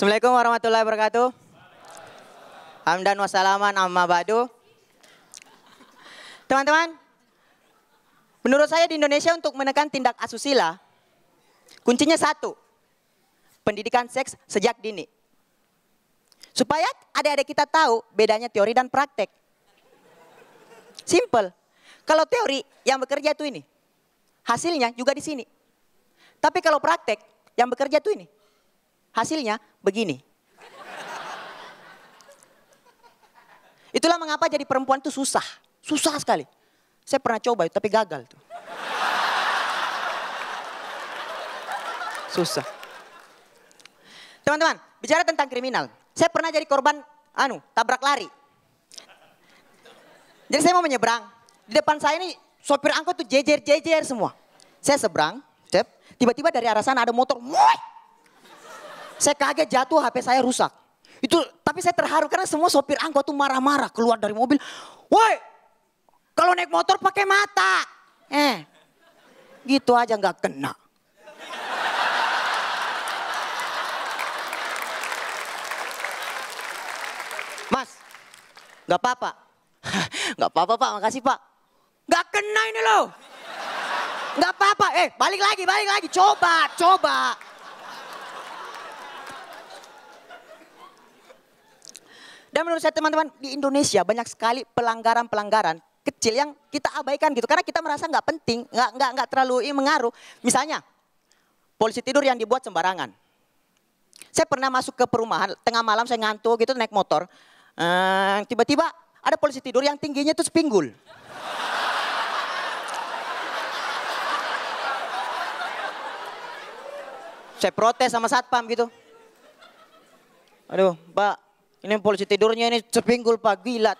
Assalamualaikum warahmatullahi wabarakatuh. Hamdan wassalaman amma ba'du. Teman-teman, menurut saya di Indonesia untuk menekan tindak asusila, kuncinya satu, pendidikan seks sejak dini. Supaya adik-adik kita tahu bedanya teori dan praktek. Simple. Kalau teori yang bekerja itu ini, hasilnya juga di sini. Tapi kalau praktek yang bekerja itu ini, hasilnya begini. Itulah mengapa jadi perempuan itu susah. Susah sekali. Saya pernah coba tapi gagal tuh. Susah. Teman-teman, bicara tentang kriminal. Saya pernah jadi korban tabrak lari. Jadi saya mau menyeberang. Di depan saya ini sopir angkot tuh jejer semua. Saya seberang, tiba-tiba dari arah sana ada motor. Woy! Saya kaget jatuh, HP saya rusak. Itu tapi saya terharu karena semua sopir angkot tuh marah-marah keluar dari mobil. Woi, kalau naik motor pakai mata. Gitu aja nggak kena. Mas, nggak apa-apa. Nggak apa-apa Pak, makasih Pak. Gak kena ini loh. Gak apa-apa. Balik lagi. Coba. Dan menurut saya teman-teman, di Indonesia banyak sekali pelanggaran-pelanggaran kecil yang kita abaikan gitu. Karena kita merasa gak penting, gak terlalu mengaruh. Misalnya, polisi tidur yang dibuat sembarangan. Saya pernah masuk ke perumahan, tengah malam saya ngantuk gitu naik motor. Tiba-tiba ada polisi tidur yang tingginya itu sepinggul. Saya protes sama satpam gitu. Aduh, Pak, ini polisi tidurnya ini sepinggul Pak, gila.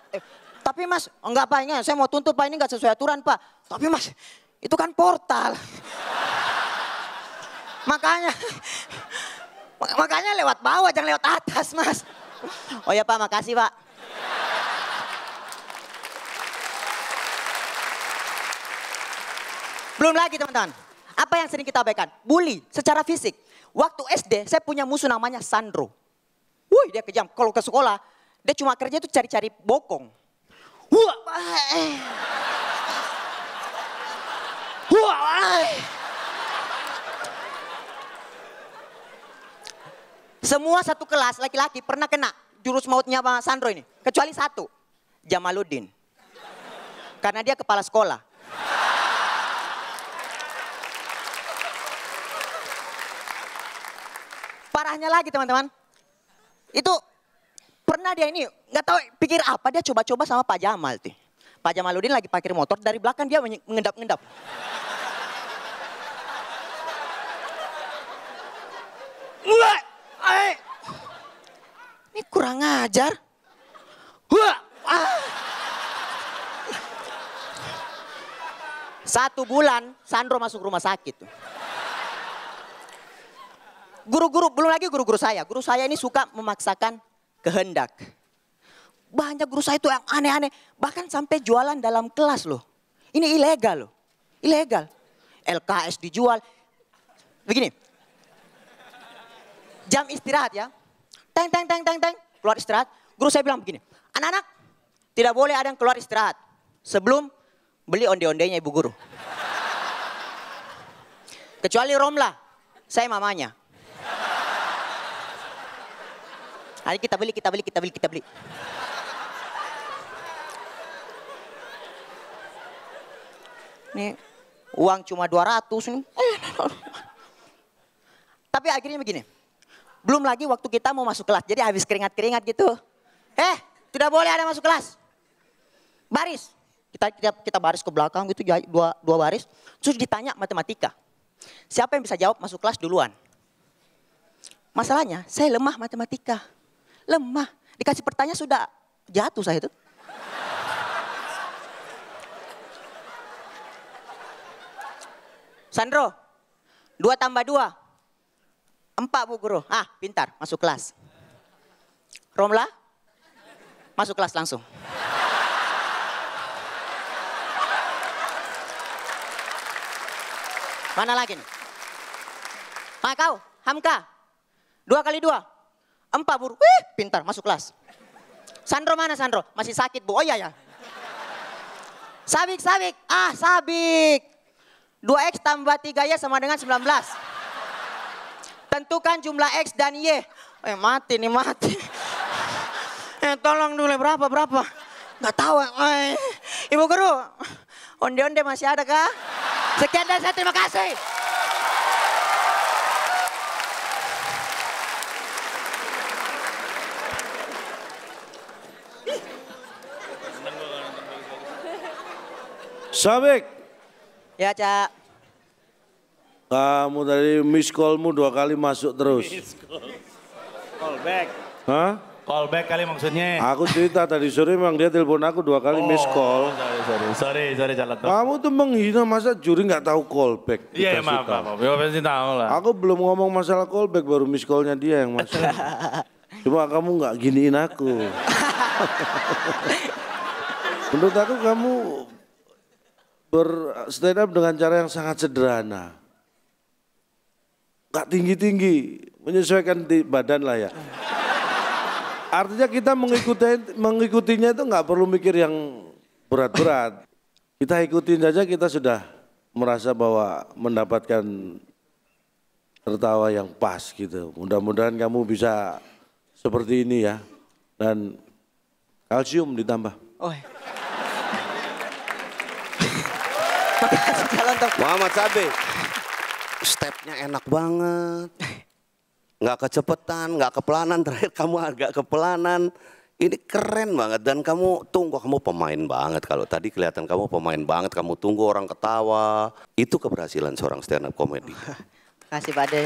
Tapi Mas, enggak Pak, ini saya mau tuntut Pak, ini enggak sesuai aturan Pak. Tapi Mas, itu kan portal. makanya lewat bawah, jangan lewat atas Mas. Oh ya Pak, makasih Pak. Belum lagi teman-teman. Apa yang sering kita abaikan? Bully secara fisik. Waktu SD saya punya musuh namanya Sandro. Wih, dia kejam. Kalau ke sekolah dia cuma kerja itu cari-cari bokong. Semua satu kelas laki-laki pernah kena jurus mautnya sama Sandro ini. Kecuali satu, Jamaluddin. Karena dia kepala sekolah. Parahnya lagi teman-teman, itu pernah dia ini nggak tahu pikir apa, dia coba-coba sama Pak Jamal tuh. Pak Jamaluddin lagi parkir motor, dari belakang dia mengendap-endap. Ini kurang ajar. Satu bulan Sandro masuk rumah sakit tuh. Guru saya ini suka memaksakan kehendak. Banyak guru saya itu yang aneh-aneh, bahkan sampai jualan dalam kelas loh. Ini ilegal loh, ilegal. LKS dijual, begini. Jam istirahat ya, teng, keluar istirahat. Guru saya bilang begini, anak-anak tidak boleh ada yang keluar istirahat sebelum beli onde-ondenya ibu guru. Kecuali Romlah, saya mamanya. Hari kita beli. Nih, uang cuma 200 nih. Tapi akhirnya begini. Belum lagi waktu kita mau masuk kelas. Jadi habis keringat-keringat gitu. Tidak boleh ada masuk kelas. Baris. Kita baris ke belakang gitu, dua baris. Terus ditanya matematika. Siapa yang bisa jawab masuk kelas duluan? Masalahnya, saya lemah matematika. Lemah, dikasih pertanyaan sudah jatuh saya itu. Sandro, 2 tambah 2. 4 bu guru, pintar, masuk kelas. Romlah, masuk kelas langsung. Mana lagi nih? Kau, Hamka, 2 kali 2. Empat Bu. Wih, pintar, masuk kelas. Sandro mana Sandro? Masih sakit Bu. Oh iya ya. Sabiq, Sabiq. Ah, Sabiq. 2X tambah 3Y sama dengan 19. Tentukan jumlah X dan Y. Eh mati nih, mati. Eh tolong dulu berapa? Gak tahu. Eh. Ibu guru, onde-onde masih ada kah? Sekian dari saya, terima kasih. Sabiq. Ya, Cak. Kamu tadi miss call-mu 2 kali masuk terus. Call back. Hah? Call back kali maksudnya. Aku cerita tadi sore memang dia telepon aku 2 kali miss call. Sorry, Calak. Kamu tuh menghina, masa juri nggak tahu call back? Iya, maaf. Ya pasti tahu lah. Aku belum ngomong masalah call back, baru miss call-nya dia yang masuk. Cuma kamu nggak giniin aku. Menurut aku kamu ber-stand up dengan cara yang sangat sederhana. Gak tinggi-tinggi, menyesuaikan di badan lah ya. Artinya kita mengikutinya itu gak perlu mikir yang berat-berat. Kita ikutin saja, kita sudah merasa bahwa mendapatkan tertawa yang pas gitu. Mudah-mudahan kamu bisa seperti ini ya. Dan kalsium ditambah. Oh. Muhammad Sabiq, stepnya enak banget, nggak kecepetan, nggak kepelanan. Terakhir kamu agak kepelanan. Ini keren banget dan kamu tunggu, kamu pemain banget. Kalau tadi kelihatan kamu pemain banget, kamu tunggu orang ketawa. Itu keberhasilan seorang stand up comedy. Kasih Pak De.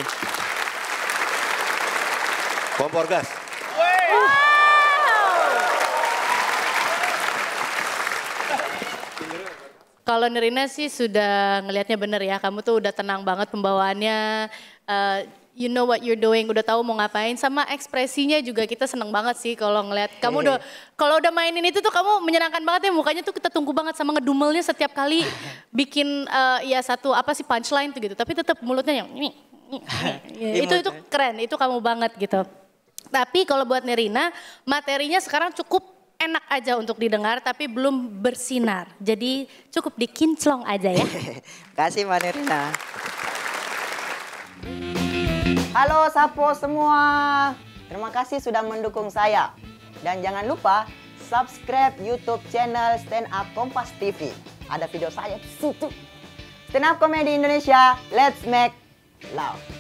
Kompor gas. Kalau Nerina sih sudah ngelihatnya bener ya, kamu tuh udah tenang banget pembawaannya, you know what you're doing, udah tahu mau ngapain, sama ekspresinya juga kita seneng banget sih kalau ngelihat kamu udah, kalau udah mainin itu tuh kamu menyenangkan banget ya, mukanya tuh kita tunggu banget, sama ngedumelnya setiap kali bikin ya satu apa sih punchline tuh gitu, tapi tetap mulutnya yang itu keren, itu kamu banget gitu. Tapi kalau buat Nerina materinya sekarang cukup enak aja untuk didengar tapi belum bersinar. Jadi cukup dikinclong aja ya. Kasih Mbak Nerina. Halo Sapo semua. Terima kasih sudah mendukung saya. Dan jangan lupa subscribe YouTube channel Stand Up Kompas TV. Ada video saya di situ. Stand Up Komedi Indonesia, let's make love.